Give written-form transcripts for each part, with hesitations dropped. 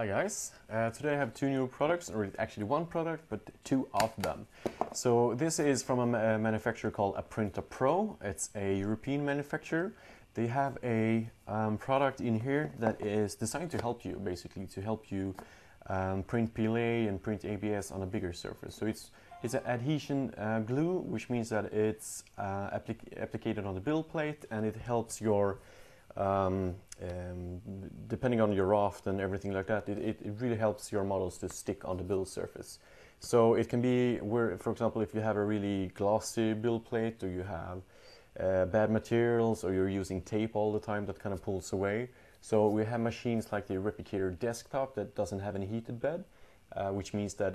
Hi guys, today I have two new products, or actually one product, but two of them. So this is from a manufacturer called AprintaPro. It's a European manufacturer. They have a product in here that is designed to help you, basically, to help you print PLA and print ABS on a bigger surface. So it's an adhesion glue, which means that it's applicated on the build plate, and it helps your depending on your raft and everything like that, it really helps your models to stick on the build surface. So it can be where, for example, if you have a really glossy build plate, or you have bad materials, or you're using tape all the time, that kind of pulls away. So we have machines like the Replicator desktop that doesn't have any heated bed, which means that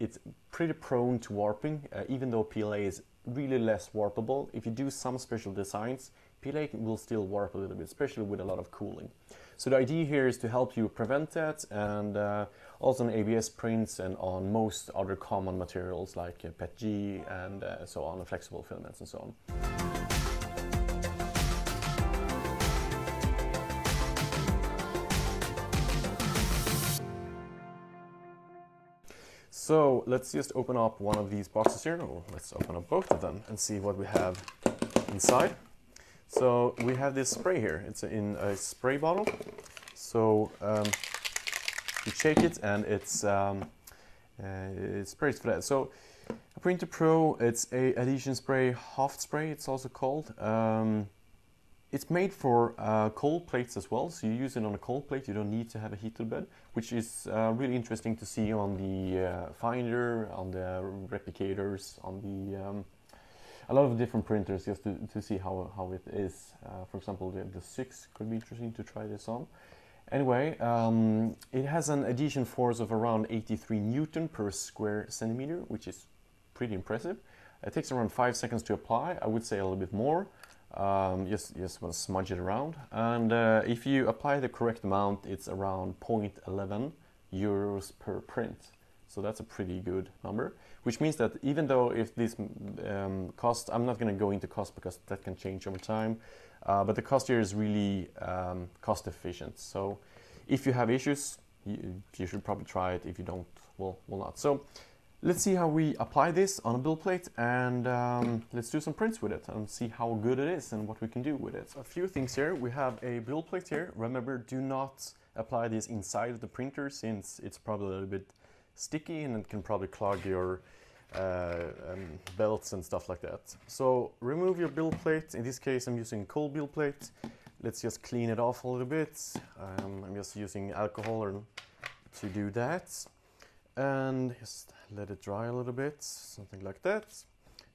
it's pretty prone to warping, even though PLA is really less warpable. If you do some special designs, PLA will still warp a little bit, especially with a lot of cooling. So the idea here is to help you prevent that, and also on ABS prints and on most other common materials like PETG and so on, and flexible filaments and so on. So let's just open up one of these boxes here. Or let's open up both of them and see what we have inside. So we have this spray here. It's in a spray bottle. So you shake it and it sprays for that. So AprintaPro, it's a adhesion spray, Haft spray it's also called. It's made for cold plates as well, so you use it on a cold plate, you don't need to have a heated bed, which is really interesting to see on the Finder, on the Replicators, on the a lot of different printers, just to see how it is. For example, the 6 could be interesting to try this on. Anyway, it has an adhesion force of around 83 Newton per square centimeter, which is pretty impressive. It takes around 5 seconds to apply, I would say a little bit more. Just want to smudge it around, and if you apply the correct amount, it's around 0.11 euros per print. So that's a pretty good number, which means that even though if this cost, I'm not going to go into cost because that can change over time, but the cost here is really cost efficient. So if you have issues, you should probably try it. If you don't, well, not. So let's see how we apply this on a build plate, and let's do some prints with it and see how good it is and what we can do with it. A few things here. We have a build plate here. Remember, do not apply this inside of the printer, since it's probably a little bit sticky and it can probably clog your belts and stuff like that. So remove your build plate. In this case, I'm using cold build plate. Let's just clean it off a little bit. I'm just using alcohol to do that. And just let it dry a little bit, something like that.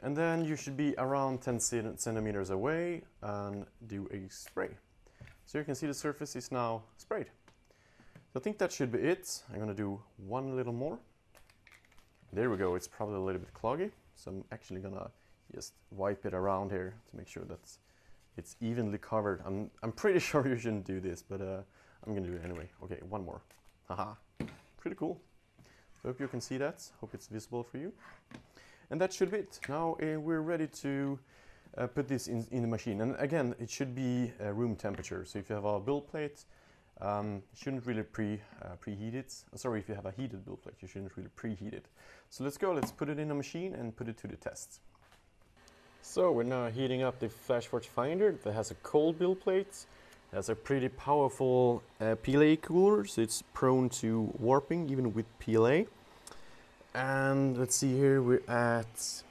And then you should be around 10 centimeters away and do a spray. So you can see the surface is now sprayed. So I think that should be it. I'm gonna do one little more. There we go, it's probably a little bit cloggy. So I'm actually gonna just wipe it around here to make sure that it's evenly covered. I'm pretty sure you shouldn't do this, but I'm gonna do it anyway. Okay, one more. Haha, pretty cool. Hope you can see that. Hope it's visible for you. And that should be it. Now we're ready to put this in the machine. And again, it should be room temperature. So if you have a build plate, you shouldn't really preheat it. Sorry, if you have a heated build plate, you shouldn't really preheat it. So let's go. Let's put it in a machine and put it to the test. So we're now heating up the FlashForge Finder that has a cold build plate. It has a pretty powerful PLA cooler, so it's prone to warping even with PLA. And let's see here, we're at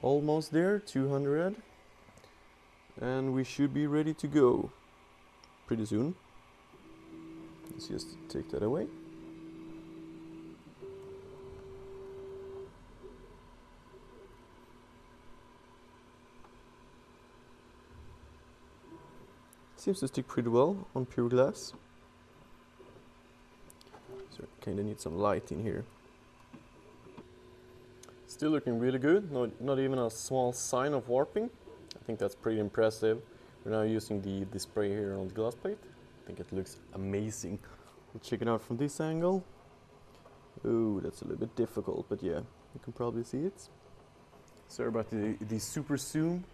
almost there, 200. And we should be ready to go pretty soon. Let's just take that away. Seems to stick pretty well on pure glass. So kind of need some light in here. Still looking really good. Not even a small sign of warping. I think that's pretty impressive. We're now using the spray here on the glass plate. I think it looks amazing. We'll check it out from this angle. Oh, that's a little bit difficult, but yeah, you can probably see it. Sorry about the super zoom,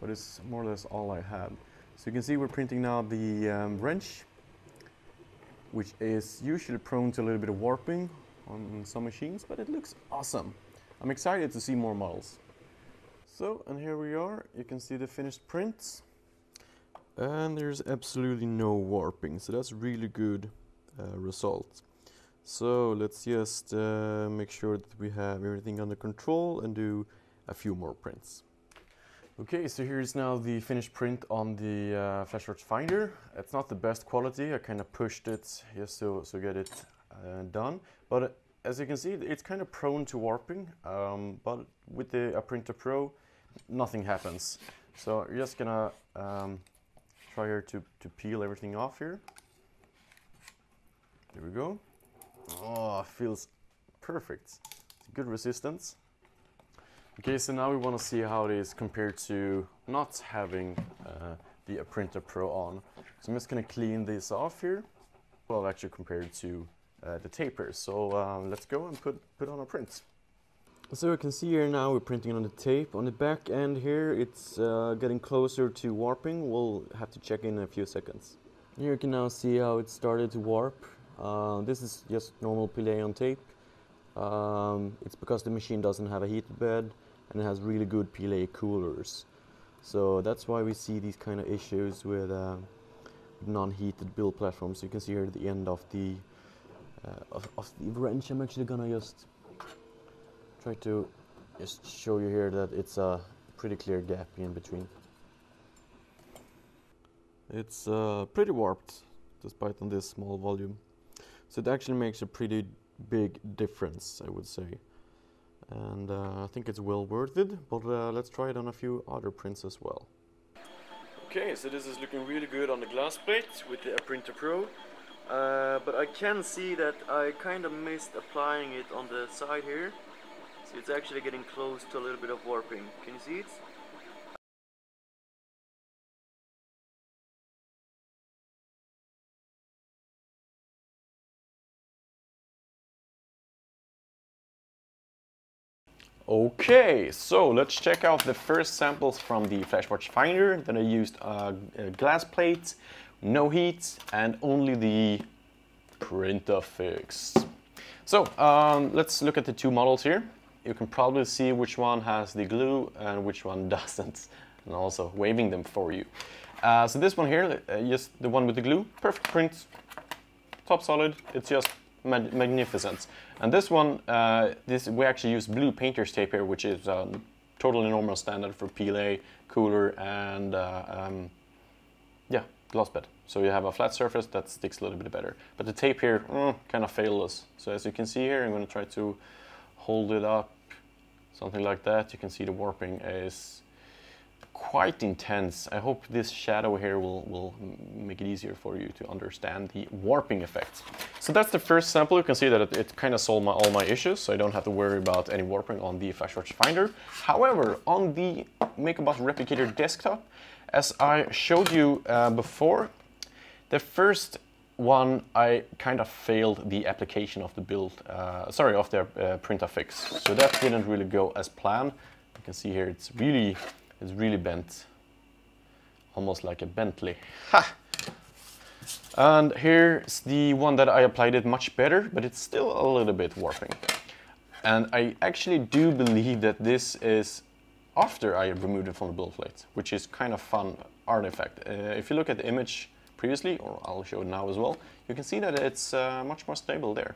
but it's more or less all I have. So you can see we're printing now the wrench, which is usually prone to a little bit of warping on some machines, but it looks awesome. I'm excited to see more models. So, and here we are, you can see the finished prints, and there's absolutely no warping, so that's really good result. So let's just make sure that we have everything under control and do a few more prints. Okay, so here's now the finished print on the FlashArts Finder. It's not the best quality, I kind of pushed it just so get it done. But as you can see, it's kind of prone to warping, but with the AprintaPro, nothing happens. So you're just gonna try here to peel everything off here. There we go. Oh, feels perfect. Good resistance. Okay, so now we want to see how it is compared to not having the AprintaPro on. So I'm just going to clean this off here. Well, actually compared to the taper. So let's go and put on our prints. So you can see here now we're printing on the tape. On the back end here, it's getting closer to warping. We'll have to check in a few seconds. Here you can now see how it started to warp. This is just normal PLA on tape. It's because the machine doesn't have a heated bed and it has really good PLA coolers. So that's why we see these kind of issues with non-heated build platforms. You can see here at the end of the wrench. I'm actually gonna just try to just show you here that it's a pretty clear gap in between. It's pretty warped despite on this small volume. So it actually makes a pretty big difference, I would say, and I think it's well worth it, but let's try it on a few other prints as well. Okay, so this is looking really good on the glass plate with the AprintaPro, but I can see that I kind of missed applying it on the side here, so it's actually getting close to a little bit of warping. Can you see it? Okay, so let's check out the first samples from the FlashArts Finder. Then I used a glass plate, no heat, and only the Printafix. So let's look at the two models here. You can probably see which one has the glue and which one doesn't, and also waving them for you. So this one here, just the one with the glue, perfect print, top solid. It's just magnificent. And this one, we actually use blue painter's tape here, which is a totally normal standard for PLA, cooler, and yeah, glass bed. So you have a flat surface that sticks a little bit better. But the tape here, kind of failed us. So as you can see here, I'm going to try to hold it up, something like that. You can see the warping is quite intense. I hope this shadow here will make it easier for you to understand the warping effect. So that's the first sample. You can see that it kind of solved all my issues, so I don't have to worry about any warping on the FlashArts Finder. However, on the MakerBot Replicator desktop, as I showed you before, the first one I kind of failed the application of the Printafix. So that didn't really go as planned. You can see here it's really bent, almost like a Bentley. Ha! And here's the one that I applied it much better, but it's still a little bit warping. And I actually do believe that this is after I removed it from the build plate, which is kind of fun artifact. If you look at the image previously, or I'll show it now as well, you can see that it's much more stable there.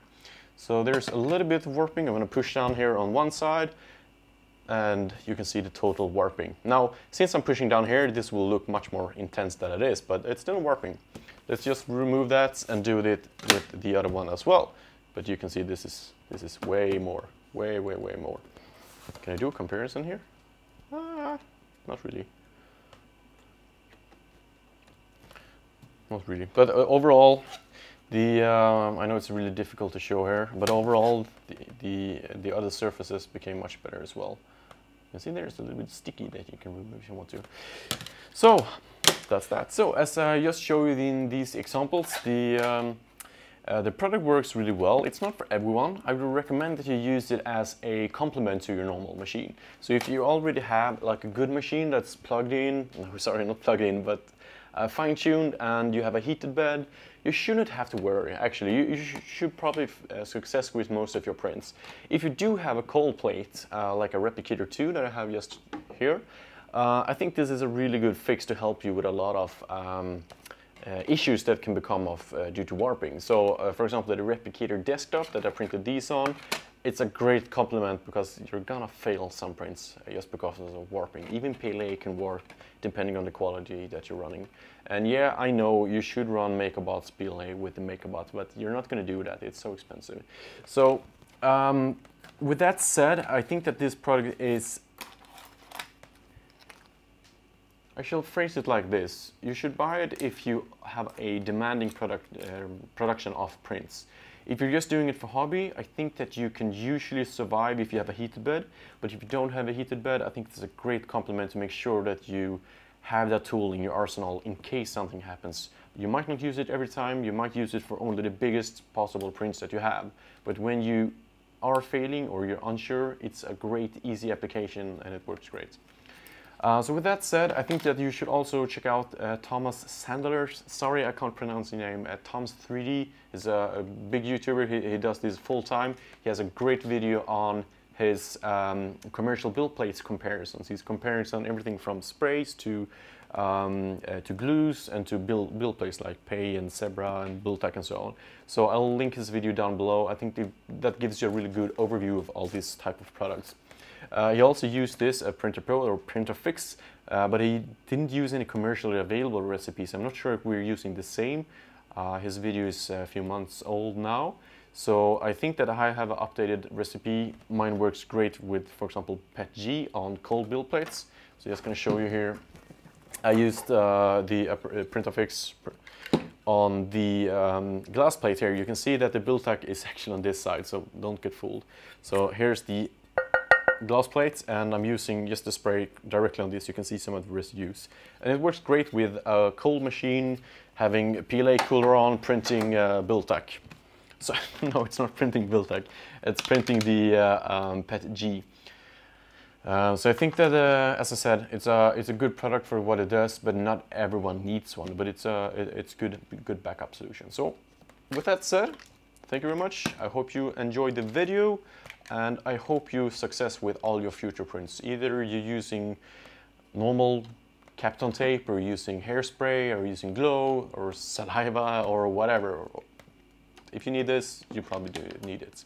So there's a little bit of warping. I'm gonna push down here on one side, and you can see the total warping. Now, since I'm pushing down here, this will look much more intense than it is, but it's still warping. Let's just remove that and do it with the other one as well. But you can see this is way more, way more. Can I do a comparison here? Not really. Not really, but overall, I know it's really difficult to show here, but overall the other surfaces became much better as well. You see there's a little bit sticky that you can remove if you want to. So that's that. So as I just showed you in these examples, the product works really well. It's not for everyone. I would recommend that you use it as a complement to your normal machine. So if you already have like a good machine that's plugged in, no, sorry, not plugged in, but fine-tuned and you have a heated bed, you shouldn't have to worry. Actually, you should probably success with most of your prints. If you do have a cold plate, like a Replicator 2 that I have just here, I think this is a really good fix to help you with a lot of issues that can become of due to warping. So for example, the Replicator desktop that I printed these on, it's a great complement because you're gonna fail some prints just because of warping. Even PLA can warp depending on the quality that you're running. And yeah, I know you should run MakerBot's PLA with the MakerBot, but you're not gonna do that, it's so expensive. So with that said, I think that this product is, I shall phrase it like this, you should buy it if you have a demanding production of prints. If you're just doing it for hobby, I think that you can usually survive if you have a heated bed. But if you don't have a heated bed, I think it's a great complement to make sure that you have that tool in your arsenal in case something happens. You might not use it every time, you might use it for only the biggest possible prints that you have. But when you are failing or you're unsure, it's a great, easy application and it works great. So with that said, I think that you should also check out Thomas Sandler's, sorry I can't pronounce his name, Thomas3D is a big YouTuber, he does this full time. He has a great video on his commercial build plates comparisons. He's comparing on everything from sprays to glues and to build plates like Pei and Zebra and BuildTak and so on. So I'll link his video down below. I think that gives you a really good overview of all these type of products. He also used this PrintaPro or Printafix, but he didn't use any commercially available recipes. I'm not sure if we're using the same. His video is a few months old now, so I think that I have an updated recipe. Mine works great with, for example, PETG on cold build plates. So just going to show you here. I used the Printafix on the glass plate here. You can see that the BuildTak is actually on this side, so don't get fooled. So here's the glass plates, and I'm using just the spray directly on this. You can see some of the residues, and it works great with a cold machine, having a PLA cooler on, printing BuildTak. So no, it's not printing BuildTak, it's printing the PETG. So I think that, as I said, it's a good product for what it does, but not everyone needs one. But it's good backup solution. So with that said, thank you very much. I hope you enjoyed the video. And I hope you success with all your future prints. Either you're using normal Kapton tape, or using hairspray, or using glow, or saliva, or whatever. If you need this, you probably do need it.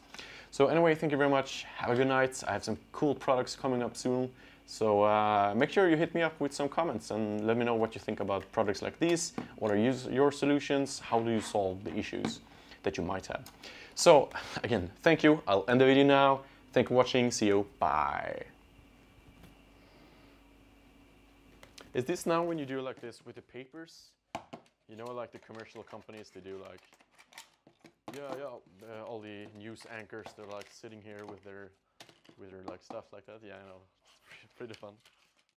So anyway, thank you very much. Have a good night. I have some cool products coming up soon. So make sure you hit me up with some comments and let me know what you think about products like these. What are your solutions? How do you solve the issues that you might have? So again, thank you. I'll end the video now. Thank you for watching. See you. Bye. Is this now when you do like this with the papers? You know, like the commercial companies, they do like, yeah, all the news anchors, they're like sitting here with their like stuff like that. Yeah, I know. It's pretty fun.